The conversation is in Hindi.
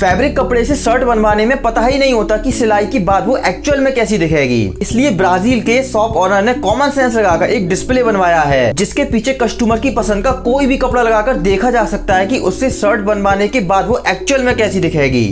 फैब्रिक कपड़े से शर्ट बनवाने में पता ही नहीं होता कि सिलाई के बाद वो एक्चुअल में कैसी दिखेगी। इसलिए ब्राजील के शॉप ओनर ने कॉमन सेंस लगाकर एक डिस्प्ले बनवाया है, जिसके पीछे कस्टमर की पसंद का कोई भी कपड़ा लगाकर देखा जा सकता है कि उससे शर्ट बनवाने के बाद वो एक्चुअल में कैसी दिखेगी।